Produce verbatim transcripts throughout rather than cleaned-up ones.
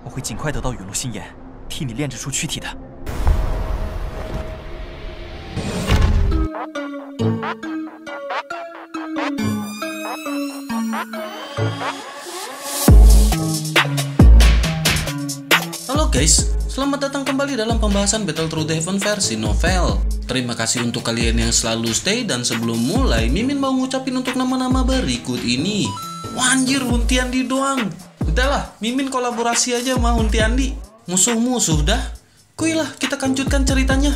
我会尽快得到陨落心炎，替你炼制出躯体的。Halo guys, selamat datang kembali dalam pembahasan Battle Through the Heavens versi novel. Terima kasih untuk kalian yang selalu stay, dan sebelum mulai, Mimin mau ngucapin untuk nama-nama berikut ini. Wanjir, Hun Tiandi doang. Udahlah, Mimin kolaborasi aja sama Hun Tiandi. Musuh-musuh dah. Kuilah, kita lanjutkan ceritanya.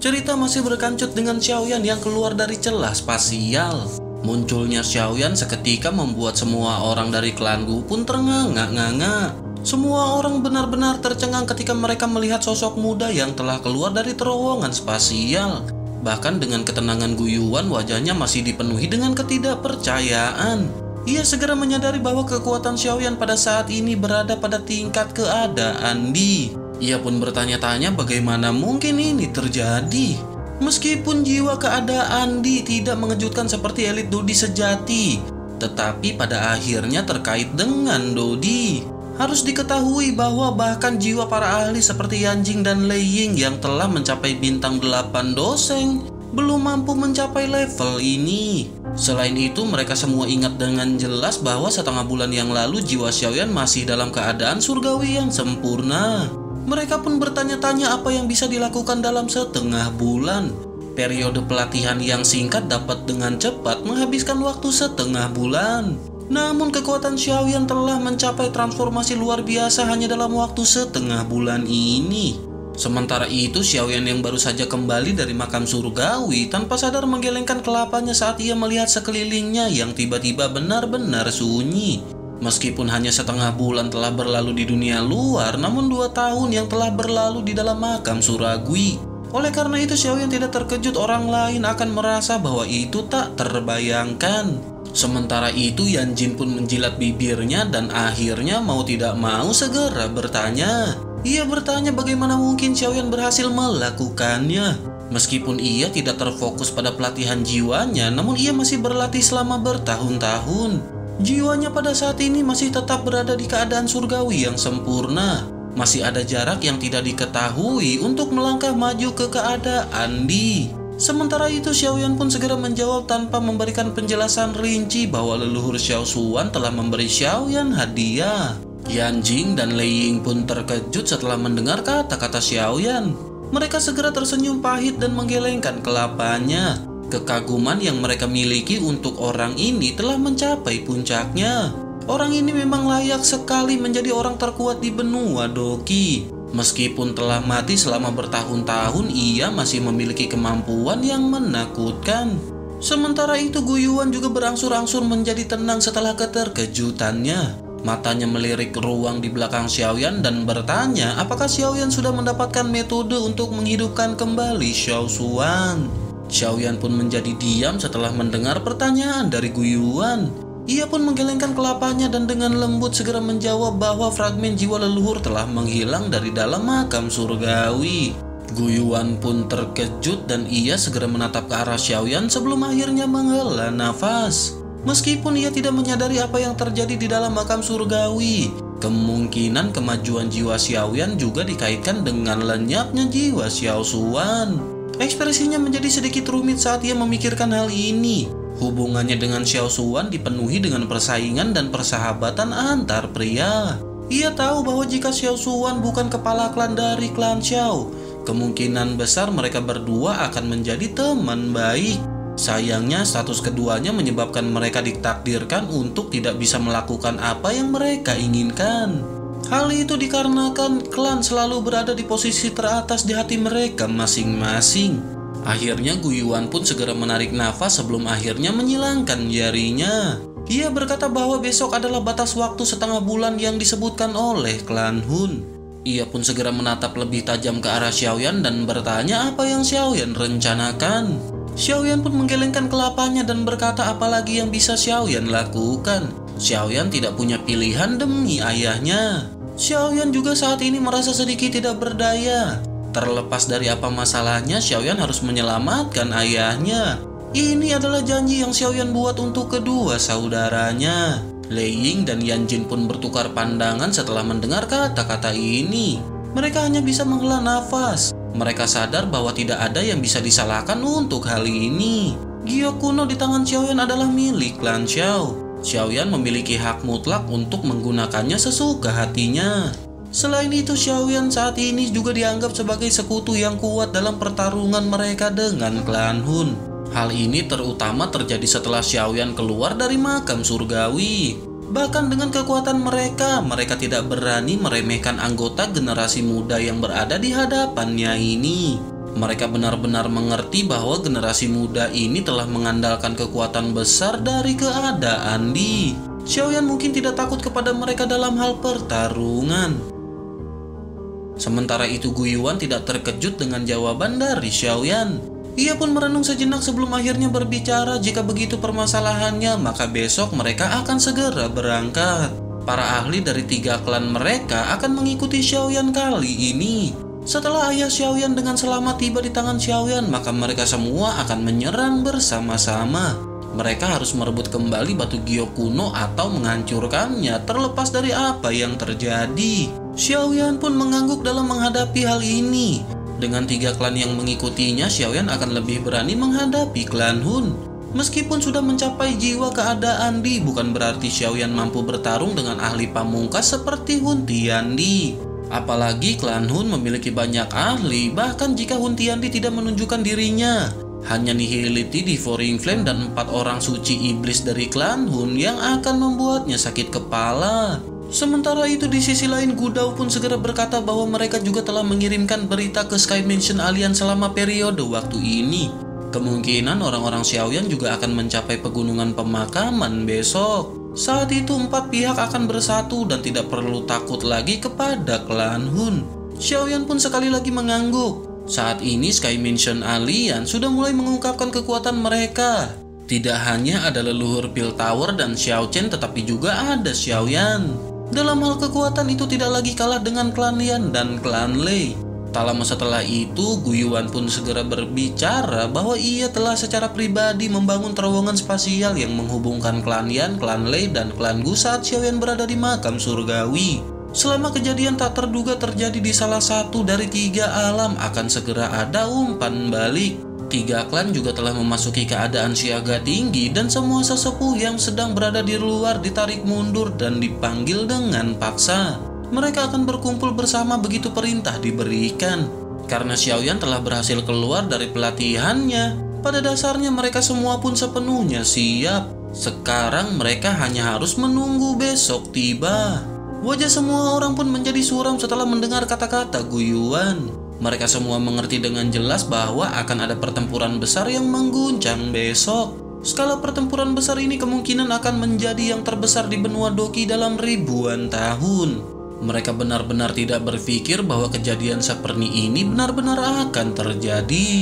Cerita masih berkancut dengan Xiaoyan yang keluar dari celah spasial. Munculnya Xiaoyan seketika membuat semua orang dari klan Gu pun ternganga-nganga. Semua orang benar-benar tercengang ketika mereka melihat sosok muda yang telah keluar dari terowongan spasial. Bahkan dengan ketenangan Gu Yuan, wajahnya masih dipenuhi dengan ketidakpercayaan. Ia segera menyadari bahwa kekuatan Xiaoyan pada saat ini berada pada tingkat keadaan di. Ia pun bertanya-tanya bagaimana mungkin ini terjadi. Meskipun jiwa keadaan Di tidak mengejutkan seperti elit Dodi sejati, tetapi pada akhirnya terkait dengan Dodi. Harus diketahui bahwa bahkan jiwa para ahli seperti Yan Jin dan Lei Ying yang telah mencapai bintang delapan Dou Sheng belum mampu mencapai level ini. Selain itu, mereka semua ingat dengan jelas bahwa setengah bulan yang lalu jiwa Xiaoyan masih dalam keadaan surgawi yang sempurna. Mereka pun bertanya-tanya apa yang bisa dilakukan dalam setengah bulan. Periode pelatihan yang singkat dapat dengan cepat menghabiskan waktu setengah bulan. Namun kekuatan Xiaoyan telah mencapai transformasi luar biasa hanya dalam waktu setengah bulan ini. Sementara itu, Xiaoyan yang baru saja kembali dari makam surgawi tanpa sadar menggelengkan kelapanya saat ia melihat sekelilingnya yang tiba-tiba benar-benar sunyi. Meskipun hanya setengah bulan telah berlalu di dunia luar, namun dua tahun yang telah berlalu di dalam makam surgawi. Oleh karena itu, Xiaoyan tidak terkejut orang lain akan merasa bahwa itu tak terbayangkan. Sementara itu, Yan Jin pun menjilat bibirnya dan akhirnya mau tidak mau segera bertanya. Ia bertanya bagaimana mungkin Xiaoyan berhasil melakukannya. Meskipun ia tidak terfokus pada pelatihan jiwanya, namun ia masih berlatih selama bertahun-tahun. Jiwanya pada saat ini masih tetap berada di keadaan surgawi yang sempurna. Masih ada jarak yang tidak diketahui untuk melangkah maju ke keadaan Di. Sementara itu, Xiaoyan pun segera menjawab tanpa memberikan penjelasan rinci bahwa leluhur Xiaoshuan telah memberi Xiaoyan hadiah. Yan Jing dan Lei Ying pun terkejut setelah mendengar kata-kata Xiaoyan. Mereka segera tersenyum pahit dan menggelengkan kelapanya. Kekaguman yang mereka miliki untuk orang ini telah mencapai puncaknya. Orang ini memang layak sekali menjadi orang terkuat di benua Dou Qi. Meskipun telah mati selama bertahun-tahun, ia masih memiliki kemampuan yang menakutkan. Sementara itu, Gu Yuan juga berangsur-angsur menjadi tenang setelah keterkejutannya. Matanya melirik ruang di belakang Xiaoyan dan bertanya apakah Xiaoyan sudah mendapatkan metode untuk menghidupkan kembali Xiaoshuan. Xiaoyan pun menjadi diam setelah mendengar pertanyaan dari Gu Yuan. Ia pun menggelengkan kelapanya dan dengan lembut segera menjawab bahwa fragmen jiwa leluhur telah menghilang dari dalam makam surgawi. Gu Yuan pun terkejut dan ia segera menatap ke arah Xiaoyan sebelum akhirnya menghela nafas. Meskipun ia tidak menyadari apa yang terjadi di dalam makam surgawi, kemungkinan kemajuan jiwa Xiaoyan juga dikaitkan dengan lenyapnya jiwa Xiaoshuan. Ekspresinya menjadi sedikit rumit saat ia memikirkan hal ini. Hubungannya dengan Xiaoshuan dipenuhi dengan persaingan dan persahabatan antar pria. Ia tahu bahwa jika Xiaoshuan bukan kepala klan dari klan Xiao, kemungkinan besar mereka berdua akan menjadi teman baik. Sayangnya, status keduanya menyebabkan mereka ditakdirkan untuk tidak bisa melakukan apa yang mereka inginkan. Hal itu dikarenakan klan selalu berada di posisi teratas di hati mereka masing-masing. Akhirnya Gu Yuan pun segera menarik nafas sebelum akhirnya menyilangkan jarinya. Ia berkata bahwa besok adalah batas waktu setengah bulan yang disebutkan oleh klan Hun. Ia pun segera menatap lebih tajam ke arah Xiaoyan dan bertanya apa yang Xiaoyan rencanakan. Xiaoyan pun menggelengkan kelapanya dan berkata apalagi yang bisa Xiaoyan lakukan. Xiaoyan tidak punya pilihan demi ayahnya. Xiaoyan juga saat ini merasa sedikit tidak berdaya. Terlepas dari apa masalahnya, Xiaoyan harus menyelamatkan ayahnya. Ini adalah janji yang Xiaoyan buat untuk kedua saudaranya. Lei Ying dan Yan Jin pun bertukar pandangan setelah mendengar kata-kata ini. Mereka hanya bisa menghela nafas. Mereka sadar bahwa tidak ada yang bisa disalahkan untuk hal ini. Gyo kuno di tangan Xiaoyan adalah milik Klan Xiao. Xiaoyan memiliki hak mutlak untuk menggunakannya sesuka hatinya. Selain itu, Xiaoyan saat ini juga dianggap sebagai sekutu yang kuat dalam pertarungan mereka dengan Klan Hun. Hal ini terutama terjadi setelah Xiaoyan keluar dari makam surgawi. Bahkan dengan kekuatan mereka, mereka tidak berani meremehkan anggota generasi muda yang berada di hadapannya ini. Mereka benar-benar mengerti bahwa generasi muda ini telah mengandalkan kekuatan besar dari keadaan Di. Xiaoyan mungkin tidak takut kepada mereka dalam hal pertarungan. Sementara itu, Gu Yuan tidak terkejut dengan jawaban dari Xiaoyan. Ia pun merenung sejenak sebelum akhirnya berbicara. Jika begitu permasalahannya, maka besok mereka akan segera berangkat. Para ahli dari tiga klan mereka akan mengikuti Xiaoyan kali ini. Setelah ayah Xiaoyan dengan selamat tiba di tangan Xiaoyan, maka mereka semua akan menyerang bersama-sama. Mereka harus merebut kembali batu giok kuno atau menghancurkannya terlepas dari apa yang terjadi. Xiaoyan pun mengangguk dalam menghadapi hal ini. Dengan tiga klan yang mengikutinya, Xiaoyan akan lebih berani menghadapi klan Hun. Meskipun sudah mencapai jiwa keadaan Di, bukan berarti Xiaoyan mampu bertarung dengan ahli pamungkas seperti Hun Tiandi. Apalagi klan Hun memiliki banyak ahli, bahkan jika Hun Tiandi tidak menunjukkan dirinya. Hanya Nihility, Devouring Flame, dan empat orang suci iblis dari klan Hun yang akan membuatnya sakit kepala. Sementara itu di sisi lain, Gu Dao pun segera berkata bahwa mereka juga telah mengirimkan berita ke Sky Mansion Alliance selama periode waktu ini. Kemungkinan orang-orang Xiaoyan juga akan mencapai pegunungan pemakaman besok. Saat itu empat pihak akan bersatu dan tidak perlu takut lagi kepada klan Hun. Xiaoyan pun sekali lagi mengangguk. Saat ini Sky Mansion Alliance sudah mulai mengungkapkan kekuatan mereka. Tidak hanya ada leluhur Pil Tower dan Xiao Chen, tetapi juga ada Xiaoyan. Dalam hal kekuatan itu tidak lagi kalah dengan klan Yan dan klan Lei. Tak lama setelah itu, Gu Yuan pun segera berbicara bahwa ia telah secara pribadi membangun terowongan spasial yang menghubungkan klan Yan, klan Lei, dan klan Gu saat Xiaoyan berada di makam surgawi. Selama kejadian tak terduga terjadi di salah satu dari tiga alam, akan segera ada umpan balik. Tiga klan juga telah memasuki keadaan siaga tinggi dan semua sesepuh yang sedang berada di luar ditarik mundur dan dipanggil dengan paksa. Mereka akan berkumpul bersama begitu perintah diberikan. Karena Xiaoyan telah berhasil keluar dari pelatihannya, pada dasarnya mereka semua pun sepenuhnya siap. Sekarang mereka hanya harus menunggu besok tiba. Wajah semua orang pun menjadi suram setelah mendengar kata-kata Gu Yuan. Mereka semua mengerti dengan jelas bahwa akan ada pertempuran besar yang mengguncang besok. Skala pertempuran besar ini kemungkinan akan menjadi yang terbesar di benua Doki dalam ribuan tahun. Mereka benar-benar tidak berpikir bahwa kejadian seperti ini benar-benar akan terjadi.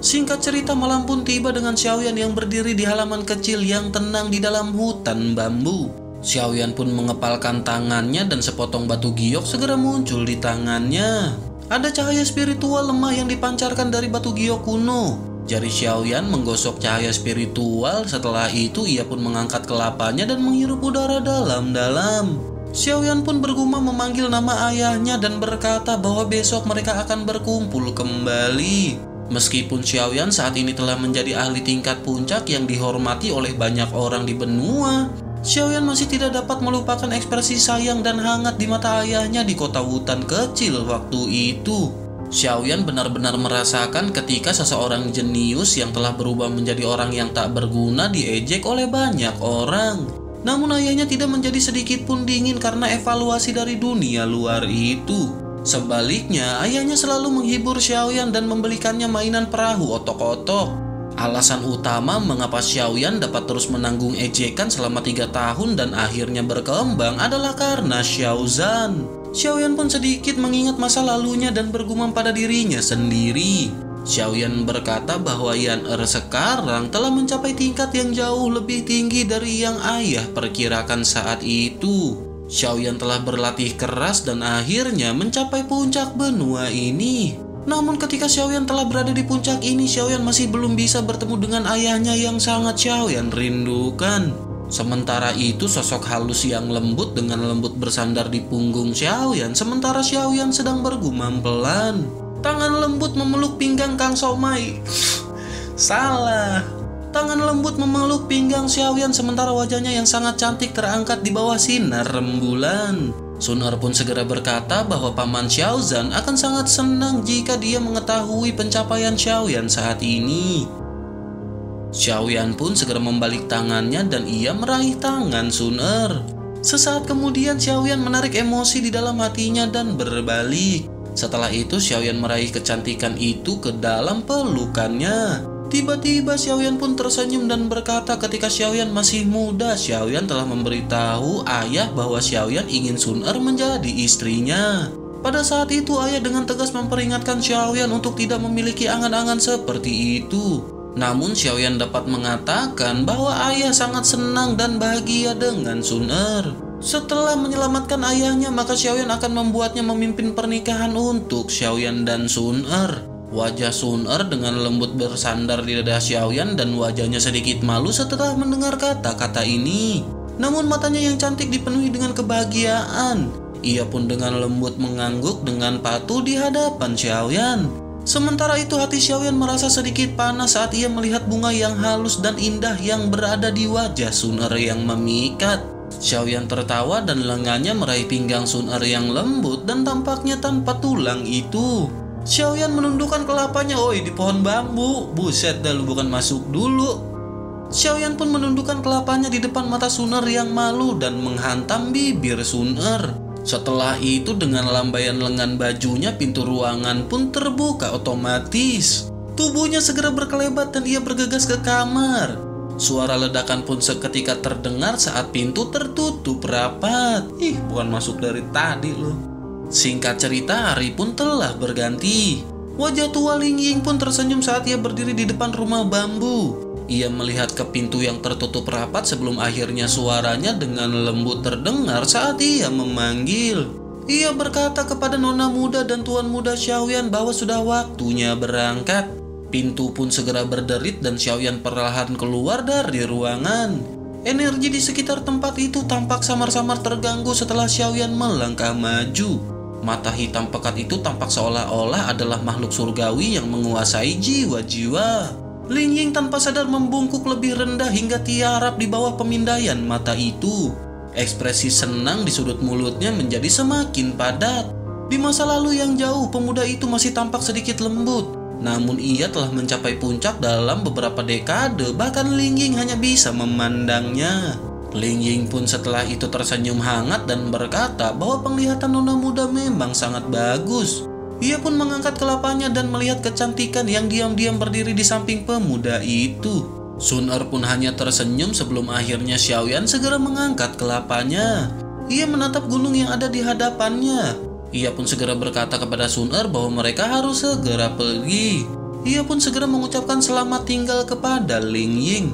Singkat cerita, malam pun tiba dengan Xiaoyan yang berdiri di halaman kecil yang tenang di dalam hutan bambu. Xiaoyan pun mengepalkan tangannya dan sepotong batu giok segera muncul di tangannya. Ada cahaya spiritual lemah yang dipancarkan dari batu giok kuno. Jari Xiaoyan menggosok cahaya spiritual. Setelah itu ia pun mengangkat kelapanya dan menghirup udara dalam-dalam. Xiaoyan pun bergumam memanggil nama ayahnya dan berkata bahwa besok mereka akan berkumpul kembali. Meskipun Xiaoyan saat ini telah menjadi ahli tingkat puncak yang dihormati oleh banyak orang di benua, Xiaoyan masih tidak dapat melupakan ekspresi sayang dan hangat di mata ayahnya di kota hutan kecil waktu itu. Xiaoyan benar-benar merasakan ketika seseorang jenius yang telah berubah menjadi orang yang tak berguna diejek oleh banyak orang. Namun ayahnya tidak menjadi sedikit pun dingin karena evaluasi dari dunia luar itu. Sebaliknya, ayahnya selalu menghibur Xiaoyan dan membelikannya mainan perahu otok-otok. Alasan utama mengapa Xiaoyan dapat terus menanggung ejekan selama tiga tahun dan akhirnya berkembang adalah karena Xiao Zhan. Xiaoyan pun sedikit mengingat masa lalunya dan bergumam pada dirinya sendiri. Xiaoyan berkata bahwa Xun'er sekarang telah mencapai tingkat yang jauh lebih tinggi dari yang ayah perkirakan saat itu. Xiaoyan telah berlatih keras dan akhirnya mencapai puncak benua ini. Namun ketika Xiaoyan telah berada di puncak ini, Xiaoyan masih belum bisa bertemu dengan ayahnya yang sangat Xiaoyan rindukan. Sementara itu, sosok halus yang lembut dengan lembut bersandar di punggung Xiaoyan, sementara Xiaoyan sedang bergumam pelan. Tangan lembut memeluk pinggang Kang Somai. Salah. Tangan lembut memeluk pinggang Xiaoyan, sementara wajahnya yang sangat cantik terangkat di bawah sinar rembulan. Xun'er pun segera berkata bahwa paman Xiao Zhan akan sangat senang jika dia mengetahui pencapaian Xiaoyan saat ini. Xiaoyan pun segera membalik tangannya dan ia meraih tangan Xun'er. Sesaat kemudian Xiaoyan menarik emosi di dalam hatinya dan berbalik. Setelah itu Xiaoyan meraih kecantikan itu ke dalam pelukannya. Tiba-tiba Xiaoyan pun tersenyum dan berkata ketika Xiaoyan masih muda, Xiaoyan telah memberitahu ayah bahwa Xiaoyan ingin Xun'er menjadi istrinya. Pada saat itu ayah dengan tegas memperingatkan Xiaoyan untuk tidak memiliki angan-angan seperti itu. Namun Xiaoyan dapat mengatakan bahwa ayah sangat senang dan bahagia dengan Xun'er. Setelah menyelamatkan ayahnya, maka Xiaoyan akan membuatnya memimpin pernikahan untuk Xiaoyan dan Xun'er. Wajah Xun'er dengan lembut bersandar di dada Xiaoyan dan wajahnya sedikit malu setelah mendengar kata-kata ini. Namun matanya yang cantik dipenuhi dengan kebahagiaan. Ia pun dengan lembut mengangguk dengan patuh di hadapan Xiaoyan. Sementara itu hati Xiaoyan merasa sedikit panas saat ia melihat bunga yang halus dan indah yang berada di wajah Xun'er yang memikat. Xiaoyan tertawa dan lengannya meraih pinggang Xun'er yang lembut dan tampaknya tanpa tulang itu. Xiaoyan menundukkan kelapanya. Oi, di pohon bambu. Buset dah, lu bukan masuk dulu. Xiaoyan pun menundukkan kelapanya di depan mata Xun'er yang malu dan menghantam bibir Xun'er. Setelah itu dengan lambaian lengan bajunya pintu ruangan pun terbuka otomatis. Tubuhnya segera berkelebat dan ia bergegas ke kamar. Suara ledakan pun seketika terdengar saat pintu tertutup rapat. Ih, bukan masuk dari tadi lu. Singkat cerita, hari pun telah berganti. Wajah tua Lei Ying pun tersenyum saat ia berdiri di depan rumah bambu. Ia melihat ke pintu yang tertutup rapat sebelum akhirnya suaranya dengan lembut terdengar saat ia memanggil. Ia berkata kepada nona muda dan tuan muda Xiaoyan bahwa sudah waktunya berangkat. Pintu pun segera berderit dan Xiaoyan perlahan keluar dari ruangan. Energi di sekitar tempat itu tampak samar-samar terganggu setelah Xiaoyan melangkah maju. Mata hitam pekat itu tampak seolah-olah adalah makhluk surgawi yang menguasai jiwa-jiwa. Lei Ying tanpa sadar membungkuk lebih rendah hingga tiarap di bawah pemindaian mata itu. Ekspresi senang di sudut mulutnya menjadi semakin padat. Di masa lalu yang jauh, pemuda itu masih tampak sedikit lembut. Namun ia telah mencapai puncak dalam beberapa dekade, bahkan Lei Ying hanya bisa memandangnya. Lei Ying pun setelah itu tersenyum hangat dan berkata bahwa penglihatan nona muda memang sangat bagus. Ia pun mengangkat kelapanya dan melihat kecantikan yang diam-diam berdiri di samping pemuda itu. Xun'er pun hanya tersenyum sebelum akhirnya Xiaoyan segera mengangkat kelapanya. Ia menatap gunung yang ada di hadapannya. Ia pun segera berkata kepada Xun'er bahwa mereka harus segera pergi. Ia pun segera mengucapkan selamat tinggal kepada Lei Ying.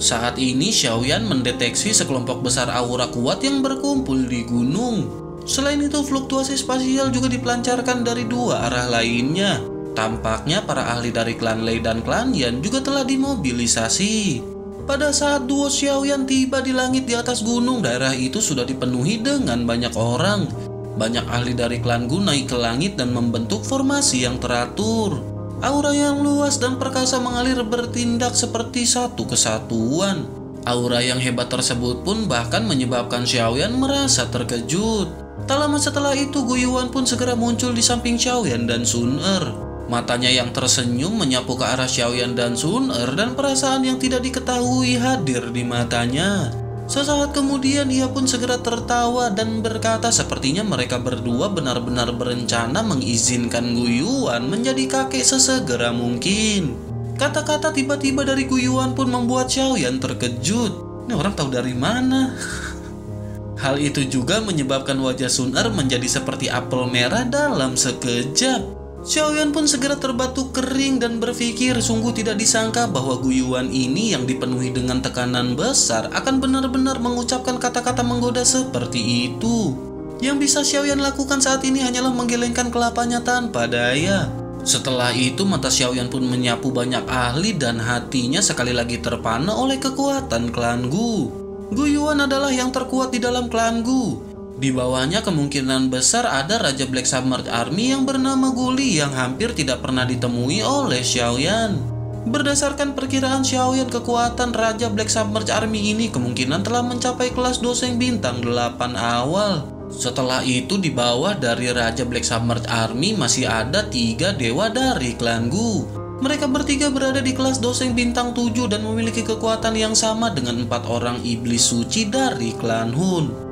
Saat ini Xiaoyan mendeteksi sekelompok besar aura kuat yang berkumpul di gunung. Selain itu fluktuasi spasial juga dipelancarkan dari dua arah lainnya. Tampaknya para ahli dari klan Lei dan klan Yan juga telah dimobilisasi. Pada saat duo Xiaoyan tiba di langit di atas gunung, daerah itu sudah dipenuhi dengan banyak orang. Banyak ahli dari klan Gu naik ke langit dan membentuk formasi yang teratur. Aura yang luas dan perkasa mengalir bertindak seperti satu kesatuan. Aura yang hebat tersebut pun bahkan menyebabkan Xiaoyan merasa terkejut. Tak lama setelah itu Gu Yuan pun segera muncul di samping Xiaoyan dan Xun'er. Matanya yang tersenyum menyapu ke arah Xiaoyan dan Xun'er dan perasaan yang tidak diketahui hadir di matanya. Sesaat kemudian ia pun segera tertawa dan berkata sepertinya mereka berdua benar-benar berencana mengizinkan Gu Yuan menjadi kakek sesegera mungkin. Kata-kata tiba-tiba dari Gu Yuan pun membuat Xiaoyan terkejut. Ini orang tahu dari mana? Hal itu juga menyebabkan wajah Xun'er menjadi seperti apel merah dalam sekejap. Xiaoyan pun segera terbatuk kering dan berpikir sungguh tidak disangka bahwa Gu Yuan ini yang dipenuhi dengan tekanan besar akan benar-benar mengucapkan kata-kata menggoda seperti itu. Yang bisa Xiaoyan lakukan saat ini hanyalah menggelengkan kelapanya tanpa daya. Setelah itu mata Xiaoyan pun menyapu banyak ahli dan hatinya sekali lagi terpana oleh kekuatan klan Gu. Gu Yuan adalah yang terkuat di dalam klan Gu. Di bawahnya kemungkinan besar ada Raja Black Submarine Army yang bernama Gu Li yang hampir tidak pernah ditemui oleh Xiaoyan. Berdasarkan perkiraan Xiaoyan, kekuatan Raja Black Submarine Army ini kemungkinan telah mencapai kelas Dou Sheng bintang delapan awal. Setelah itu di bawah dari Raja Black Submarine Army masih ada tiga dewa dari klan Gu. Mereka bertiga berada di kelas Dou Sheng bintang tujuh dan memiliki kekuatan yang sama dengan empat orang iblis suci dari klan Hun.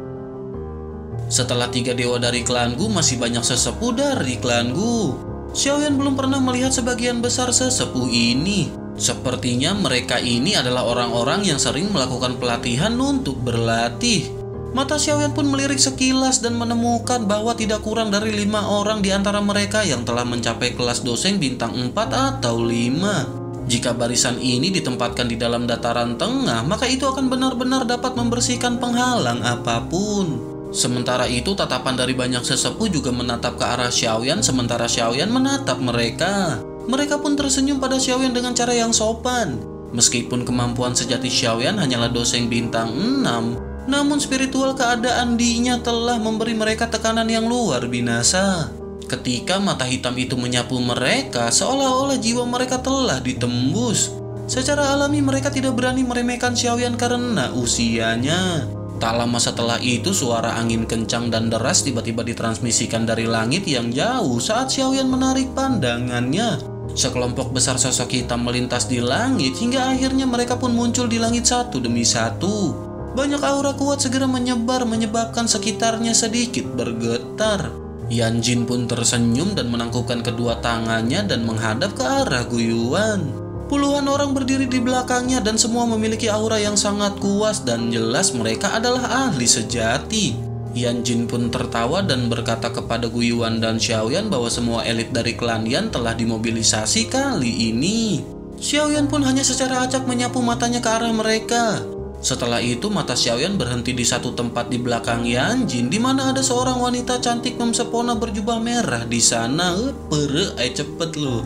Setelah tiga dewa dari klan Gu masih banyak sesepuh dari klan Gu. Xiaoyan belum pernah melihat sebagian besar sesepuh ini. Sepertinya mereka ini adalah orang-orang yang sering melakukan pelatihan untuk berlatih. Mata Xiaoyan pun melirik sekilas dan menemukan bahwa tidak kurang dari lima orang di antara mereka yang telah mencapai kelas Dou Sheng bintang empat atau lima. Jika barisan ini ditempatkan di dalam dataran tengah, maka itu akan benar-benar dapat membersihkan penghalang apapun. Sementara itu, tatapan dari banyak sesepuh juga menatap ke arah Xiaoyan sementara Xiaoyan menatap mereka. Mereka pun tersenyum pada Xiaoyan dengan cara yang sopan. Meskipun kemampuan sejati Xiaoyan hanyalah Dou Sheng bintang enam, namun spiritual keadaan dirinya telah memberi mereka tekanan yang luar binasa. Ketika mata hitam itu menyapu mereka, seolah-olah jiwa mereka telah ditembus. Secara alami mereka tidak berani meremehkan Xiaoyan karena usianya. Tak lama setelah itu suara angin kencang dan deras tiba-tiba ditransmisikan dari langit yang jauh saat Xiaoyan menarik pandangannya. Sekelompok besar sosok hitam melintas di langit hingga akhirnya mereka pun muncul di langit satu demi satu. Banyak aura kuat segera menyebar menyebabkan sekitarnya sedikit bergetar. Yan Jin pun tersenyum dan menangkupkan kedua tangannya dan menghadap ke arah Gu Yuan. Puluhan orang berdiri di belakangnya dan semua memiliki aura yang sangat kuat dan jelas mereka adalah ahli sejati. Yan Jin pun tertawa dan berkata kepada Gu Yuan dan Xiaoyan bahwa semua elit dari klan Yan telah dimobilisasi kali ini. Xiaoyan pun hanya secara acak menyapu matanya ke arah mereka. Setelah itu mata Xiaoyan berhenti di satu tempat di belakang Yan Jin di mana ada seorang wanita cantik memsepona berjubah merah di sana. Pere, eh cepet loh.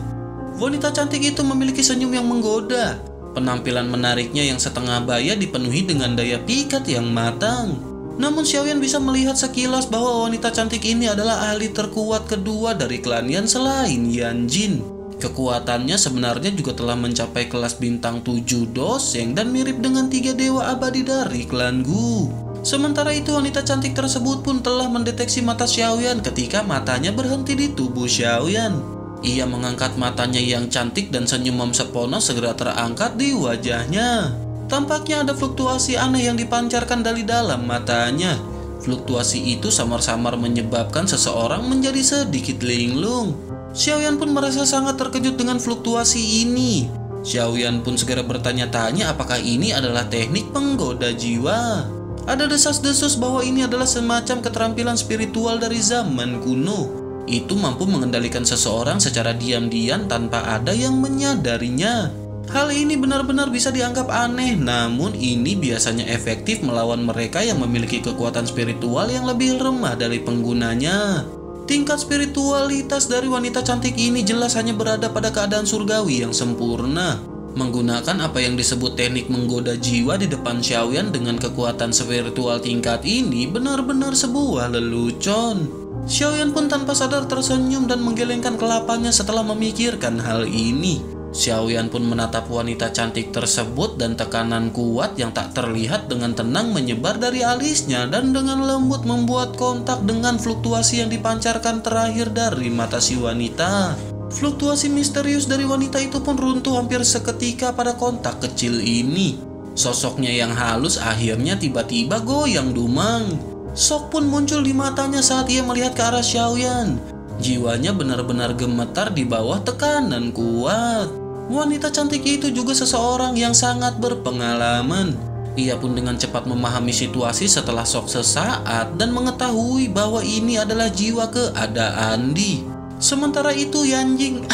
Wanita cantik itu memiliki senyum yang menggoda. Penampilan menariknya yang setengah baya dipenuhi dengan daya pikat yang matang. Namun Xiaoyan bisa melihat sekilas bahwa wanita cantik ini adalah ahli terkuat kedua dari klan Yan selain Yan Jin. Kekuatannya sebenarnya juga telah mencapai kelas bintang tujuh Dou Sheng dan mirip dengan tiga dewa abadi dari klan Gu. Sementara itu wanita cantik tersebut pun telah mendeteksi mata Xiaoyan ketika matanya berhenti di tubuh Xiaoyan. Ia mengangkat matanya yang cantik dan senyum memsepona segera terangkat di wajahnya. Tampaknya ada fluktuasi aneh yang dipancarkan dari dalam matanya. Fluktuasi itu samar-samar menyebabkan seseorang menjadi sedikit linglung. Xiaoyan pun merasa sangat terkejut dengan fluktuasi ini. Xiaoyan pun segera bertanya-tanya apakah ini adalah teknik penggoda jiwa. Ada desas-desus bahwa ini adalah semacam keterampilan spiritual dari zaman kuno. Itu mampu mengendalikan seseorang secara diam-diam tanpa ada yang menyadarinya. Hal ini benar-benar bisa dianggap aneh, namun ini biasanya efektif melawan mereka yang memiliki kekuatan spiritual yang lebih lemah dari penggunanya. Tingkat spiritualitas dari wanita cantik ini jelas hanya berada pada keadaan surgawi yang sempurna. Menggunakan apa yang disebut teknik menggoda jiwa di depan Xiaoyan dengan kekuatan spiritual tingkat ini benar-benar sebuah lelucon. Xiaoyan pun tanpa sadar tersenyum dan menggelengkan kelapanya setelah memikirkan hal ini. Xiaoyan pun menatap wanita cantik tersebut dan tekanan kuat yang tak terlihat dengan tenang menyebar dari alisnya dan dengan lembut membuat kontak dengan fluktuasi yang dipancarkan terakhir dari mata si wanita. Fluktuasi misterius dari wanita itu pun runtuh hampir seketika pada kontak kecil ini. Sosoknya yang halus akhirnya tiba-tiba goyang dumang. Sok pun muncul di matanya saat ia melihat ke arah Xiaoyan. Jiwanya benar-benar gemetar di bawah tekanan kuat. Wanita cantik itu juga seseorang yang sangat berpengalaman. Ia pun dengan cepat memahami situasi setelah shock sesaat dan mengetahui bahwa ini adalah jiwa keadaan Di. Sementara itu Yan Jin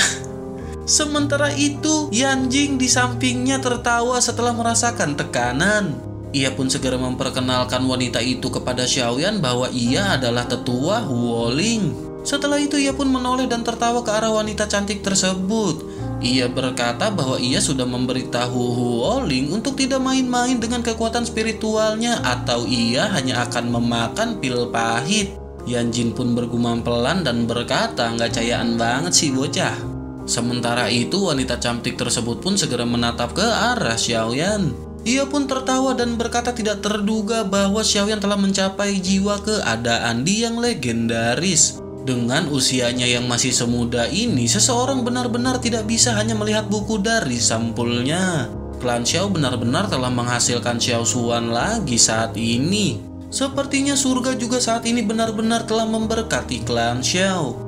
Sementara itu Yan Jin di sampingnya tertawa setelah merasakan tekanan. Ia pun segera memperkenalkan wanita itu kepada Xiaoyan bahwa ia adalah tetua Huoling. Setelah itu ia pun menoleh dan tertawa ke arah wanita cantik tersebut. Ia berkata bahwa ia sudah memberitahu Huoling untuk tidak main-main dengan kekuatan spiritualnya atau ia hanya akan memakan pil pahit. Yan Jin pun bergumam pelan dan berkata, "Nggak cayaan banget sih bocah." Sementara itu wanita cantik tersebut pun segera menatap ke arah Xiaoyan. Ia pun tertawa dan berkata tidak terduga bahwa Xiaoyan telah mencapai jiwa keadaan yang legendaris. Dengan usianya yang masih semuda ini, seseorang benar-benar tidak bisa hanya melihat buku dari sampulnya. Klan Xiao benar-benar telah menghasilkan Xiaoshuan lagi saat ini. Sepertinya surga juga saat ini benar-benar telah memberkati klan Xiao.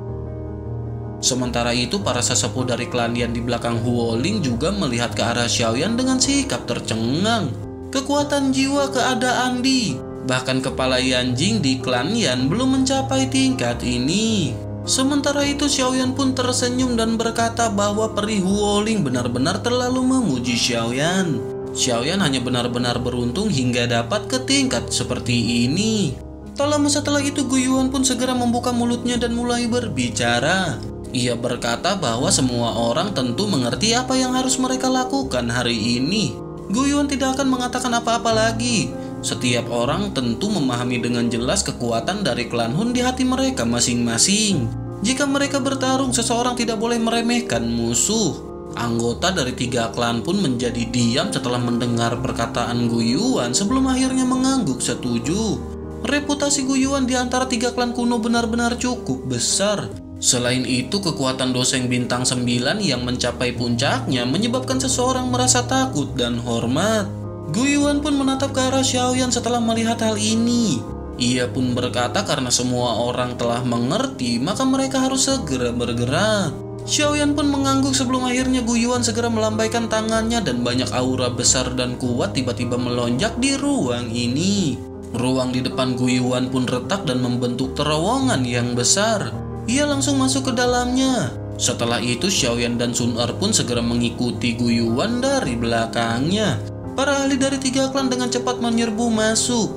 Sementara itu, para sesepuh dari klan Yan di belakang Huoling juga melihat ke arah Xiaoyan dengan sikap tercengang. Kekuatan jiwa keadaan Di, bahkan kepala Yan Jin di klan Yan belum mencapai tingkat ini. Sementara itu, Xiaoyan pun tersenyum dan berkata bahwa peri Huoling benar-benar terlalu memuji Xiaoyan. Xiaoyan hanya benar-benar beruntung hingga dapat ke tingkat seperti ini. Tak lama setelah itu, Gu Yuan pun segera membuka mulutnya dan mulai berbicara. Ia berkata bahwa semua orang tentu mengerti apa yang harus mereka lakukan hari ini. Gu Yuan tidak akan mengatakan apa-apa lagi. Setiap orang tentu memahami dengan jelas kekuatan dari klan Hun di hati mereka masing-masing. Jika mereka bertarung, seseorang tidak boleh meremehkan musuh. Anggota dari tiga klan pun menjadi diam setelah mendengar perkataan Gu Yuan sebelum akhirnya mengangguk setuju. Reputasi Gu Yuan di antara tiga klan kuno benar-benar cukup besar. Selain itu, kekuatan Dou Sheng bintang sembilan yang mencapai puncaknya menyebabkan seseorang merasa takut dan hormat. Gu Yuan pun menatap ke arah Xiaoyan setelah melihat hal ini. Ia pun berkata karena semua orang telah mengerti, maka mereka harus segera bergerak. Xiaoyan pun mengangguk sebelum akhirnya Gu Yuan segera melambaikan tangannya dan banyak aura besar dan kuat tiba-tiba melonjak di ruang ini. Ruang di depan Gu Yuan pun retak dan membentuk terowongan yang besar. Ia langsung masuk ke dalamnya. Setelah itu Xiaoyan dan Xun'er pun segera mengikuti Gu Yuan dari belakangnya. Para ahli dari tiga klan dengan cepat menyerbu masuk.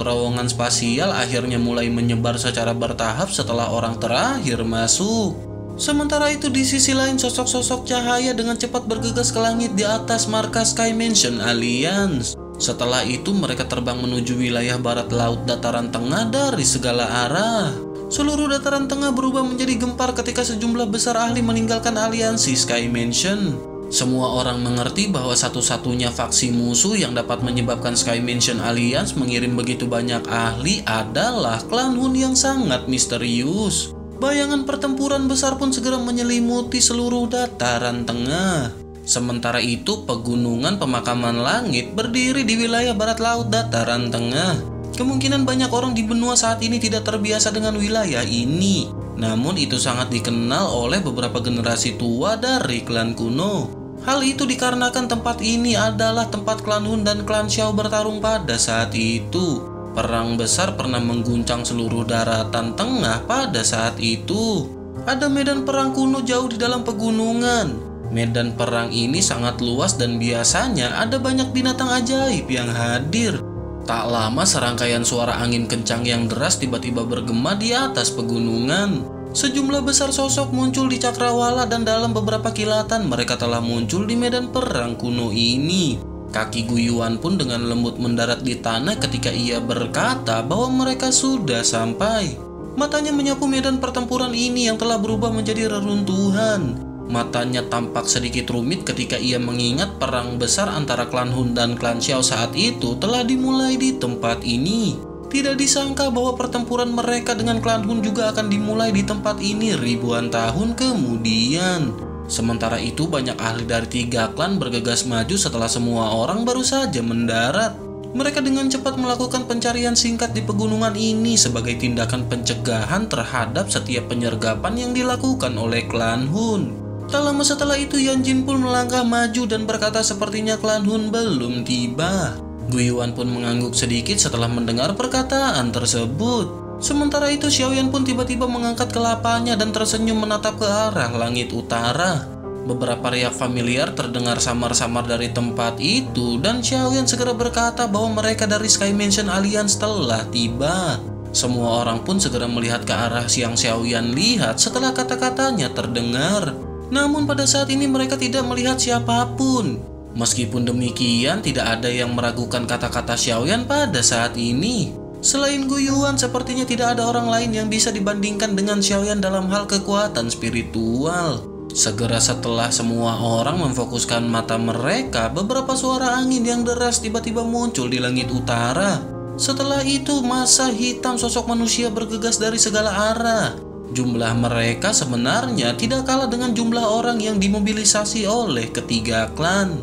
Terowongan spasial akhirnya mulai menyebar secara bertahap setelah orang terakhir masuk. Sementara itu di sisi lain sosok-sosok cahaya dengan cepat bergegas ke langit di atas markas Sky Mansion Alliance. Setelah itu mereka terbang menuju wilayah barat laut dataran tengah dari segala arah. Seluruh dataran tengah berubah menjadi gempar ketika sejumlah besar ahli meninggalkan aliansi Sky Mansion. Semua orang mengerti bahwa satu-satunya faksi musuh yang dapat menyebabkan Sky Mansion Alliance mengirim begitu banyak ahli adalah klan Hun yang sangat misterius. Bayangan pertempuran besar pun segera menyelimuti seluruh dataran tengah. Sementara itu, pegunungan pemakaman langit berdiri di wilayah barat laut dataran tengah. Kemungkinan banyak orang di benua saat ini tidak terbiasa dengan wilayah ini. Namun itu sangat dikenal oleh beberapa generasi tua dari klan kuno. Hal itu dikarenakan tempat ini adalah tempat klan Hun dan klan Xiao bertarung pada saat itu. Perang besar pernah mengguncang seluruh daratan tengah pada saat itu. Ada medan perang kuno jauh di dalam pegunungan. Medan perang ini sangat luas dan biasanya ada banyak binatang ajaib yang hadir. Tak lama serangkaian suara angin kencang yang deras tiba-tiba bergema di atas pegunungan. Sejumlah besar sosok muncul di cakrawala dan dalam beberapa kilatan mereka telah muncul di medan perang kuno ini. Kaki Gu Yuan pun dengan lembut mendarat di tanah ketika ia berkata bahwa mereka sudah sampai. Matanya menyapu medan pertempuran ini yang telah berubah menjadi reruntuhan. Matanya tampak sedikit rumit ketika ia mengingat perang besar antara klan Hun dan klan Xiao saat itu telah dimulai di tempat ini. Tidak disangka bahwa pertempuran mereka dengan klan Hun juga akan dimulai di tempat ini ribuan tahun kemudian. Sementara itu banyak ahli dari tiga klan bergegas maju setelah semua orang baru saja mendarat. Mereka dengan cepat melakukan pencarian singkat di pegunungan ini sebagai tindakan pencegahan terhadap setiap penyergapan yang dilakukan oleh klan Hun. Tak lama setelah itu Yan Jin pun melangkah maju dan berkata sepertinya klan Hun belum tiba. Gu Yuan pun mengangguk sedikit setelah mendengar perkataan tersebut. Sementara itu Xiaoyan pun tiba-tiba mengangkat kelapanya dan tersenyum menatap ke arah langit utara. Beberapa riak familiar terdengar samar-samar dari tempat itu dan Xiaoyan segera berkata bahwa mereka dari Sky Mansion Alliance telah tiba. Semua orang pun segera melihat ke arah yang Xiaoyan lihat setelah kata-katanya terdengar. Namun pada saat ini mereka tidak melihat siapapun. Meskipun demikian, tidak ada yang meragukan kata-kata Xiaoyan pada saat ini. Selain Gu Yuan, sepertinya tidak ada orang lain yang bisa dibandingkan dengan Xiaoyan dalam hal kekuatan spiritual. Segera setelah semua orang memfokuskan mata mereka, beberapa suara angin yang deras tiba-tiba muncul di langit utara. Setelah itu, massa hitam sosok manusia bergegas dari segala arah. Jumlah mereka sebenarnya tidak kalah dengan jumlah orang yang dimobilisasi oleh ketiga klan.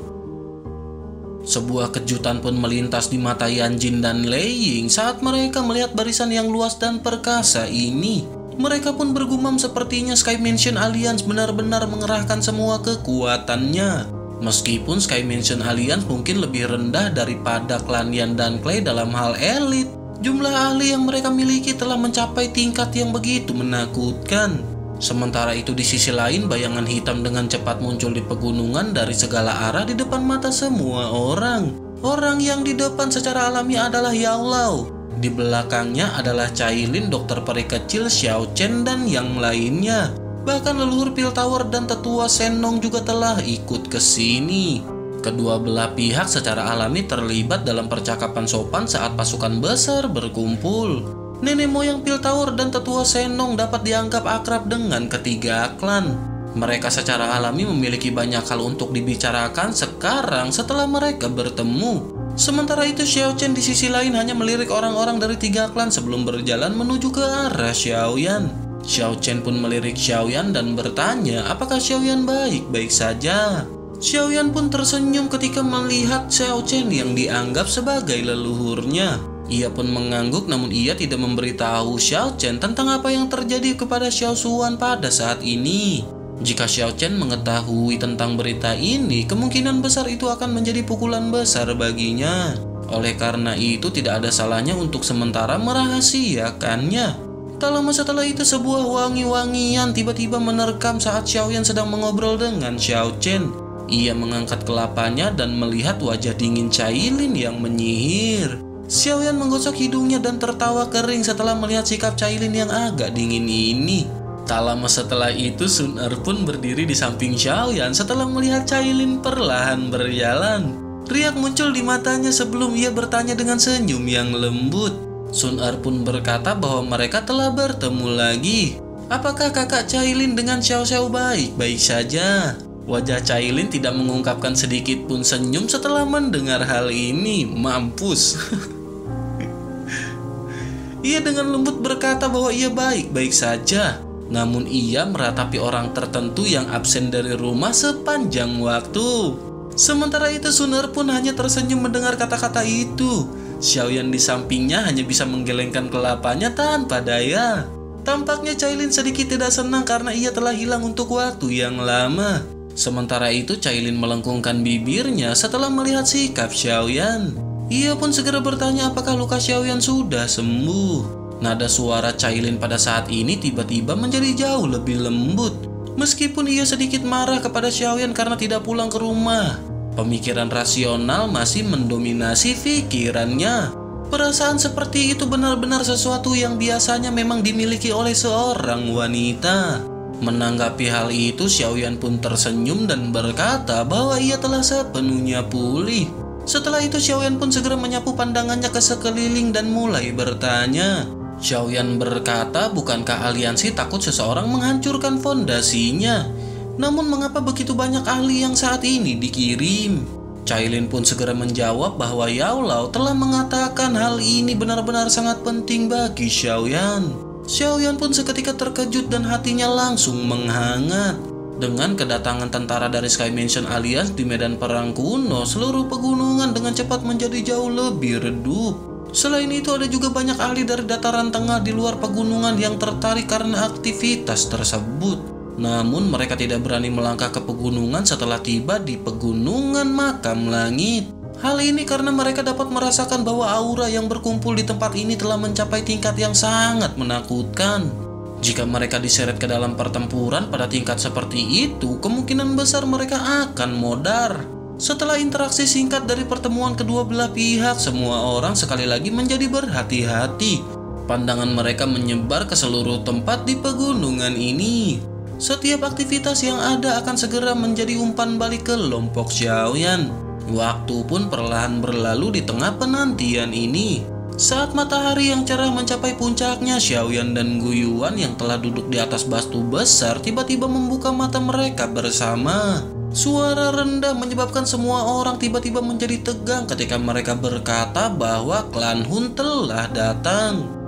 Sebuah kejutan pun melintas di mata Yan Jin dan Lei Ying saat mereka melihat barisan yang luas dan perkasa ini. Mereka pun bergumam sepertinya Sky Mansion Alliance benar-benar mengerahkan semua kekuatannya. Meskipun Sky Mansion Alliance mungkin lebih rendah daripada klan Yan dan Clay dalam hal elit, jumlah ahli yang mereka miliki telah mencapai tingkat yang begitu menakutkan. Sementara itu di sisi lain, bayangan hitam dengan cepat muncul di pegunungan dari segala arah di depan mata semua orang. Orang yang di depan secara alami adalah Yao Lao. Di belakangnya adalah Cai Lin, dokter peri kecil, Xiao Chen, dan yang lainnya. Bahkan leluhur Pil Tower dan tetua Shen Nong juga telah ikut ke sini. Kedua belah pihak secara alami terlibat dalam percakapan sopan saat pasukan besar berkumpul. Nenek moyang Pil Tower dan tetua Shen Nong dapat dianggap akrab dengan ketiga klan. Mereka secara alami memiliki banyak hal untuk dibicarakan sekarang setelah mereka bertemu. Sementara itu Xiao Chen di sisi lain hanya melirik orang-orang dari tiga klan sebelum berjalan menuju ke arah Xiaoyan. Xiao Chen pun melirik Xiaoyan dan bertanya apakah Xiaoyan baik-baik saja. Xiaoyan pun tersenyum ketika melihat Xiao Chen yang dianggap sebagai leluhurnya. Ia pun mengangguk, namun ia tidak memberitahu Xiao Chen tentang apa yang terjadi kepada Xiaoshuan pada saat ini. Jika Xiao Chen mengetahui tentang berita ini, kemungkinan besar itu akan menjadi pukulan besar baginya. Oleh karena itu, tidak ada salahnya untuk sementara merahasiakannya. Tak lama setelah itu, sebuah wangi-wangian tiba-tiba menerkam saat Xiaoyan sedang mengobrol dengan Xiao Chen. Ia mengangkat kelapanya dan melihat wajah dingin Cai Lin yang menyihir. Xiaoyan menggosok hidungnya dan tertawa kering setelah melihat sikap Cai Lin yang agak dingin ini. Tak lama setelah itu, Xun'er pun berdiri di samping Xiaoyan setelah melihat Cai Lin perlahan berjalan. Riak muncul di matanya sebelum ia bertanya dengan senyum yang lembut. Xun'er pun berkata bahwa mereka telah bertemu lagi. Apakah kakak Cai Lin dengan Xiao Xiao baik-baik saja? Wajah Cai Lin tidak mengungkapkan sedikit pun senyum setelah mendengar hal ini. Mampus. Ia dengan lembut berkata bahwa ia baik-baik saja. Namun ia meratapi orang tertentu yang absen dari rumah sepanjang waktu. Sementara itu Xun'er pun hanya tersenyum mendengar kata-kata itu. Xiaoyan di sampingnya hanya bisa menggelengkan kelapanya tanpa daya. Tampaknya Cai Lin sedikit tidak senang karena ia telah hilang untuk waktu yang lama. Sementara itu Cai Lin melengkungkan bibirnya setelah melihat sikap Xiaoyan. Ia pun segera bertanya apakah luka Xiaoyan sudah sembuh. Nada suara Cai Lin pada saat ini tiba-tiba menjadi jauh lebih lembut. Meskipun ia sedikit marah kepada Xiaoyan karena tidak pulang ke rumah, pemikiran rasional masih mendominasi pikirannya. Perasaan seperti itu benar-benar sesuatu yang biasanya memang dimiliki oleh seorang wanita. Menanggapi hal itu, Xiaoyan pun tersenyum dan berkata bahwa ia telah sepenuhnya pulih. Setelah itu Xiaoyan pun segera menyapu pandangannya ke sekeliling dan mulai bertanya. Xiaoyan berkata, bukankah aliansi takut seseorang menghancurkan fondasinya? Namun mengapa begitu banyak ahli yang saat ini dikirim? Cai Lin pun segera menjawab bahwa Yao Lao telah mengatakan hal ini benar-benar sangat penting bagi Xiaoyan. Xiaoyan pun seketika terkejut dan hatinya langsung menghangat. Dengan kedatangan tentara dari Sky Mansion Alliance di medan perang kuno, seluruh pegunungan dengan cepat menjadi jauh lebih redup. Selain itu ada juga banyak ahli dari dataran tengah di luar pegunungan yang tertarik karena aktivitas tersebut. Namun mereka tidak berani melangkah ke pegunungan setelah tiba di pegunungan makam langit. Hal ini karena mereka dapat merasakan bahwa aura yang berkumpul di tempat ini telah mencapai tingkat yang sangat menakutkan. Jika mereka diseret ke dalam pertempuran pada tingkat seperti itu, kemungkinan besar mereka akan modar. Setelah interaksi singkat dari pertemuan kedua belah pihak, semua orang sekali lagi menjadi berhati-hati. Pandangan mereka menyebar ke seluruh tempat di pegunungan ini. Setiap aktivitas yang ada akan segera menjadi umpan balik ke kelompok Xiaoyan. Waktu pun perlahan berlalu di tengah penantian ini. Saat matahari yang cerah mencapai puncaknya, Xiaoyan dan Gu Yuan yang telah duduk di atas batu besar tiba-tiba membuka mata mereka bersama. Suara rendah menyebabkan semua orang tiba-tiba menjadi tegang ketika mereka berkata bahwa klan Hun telah datang.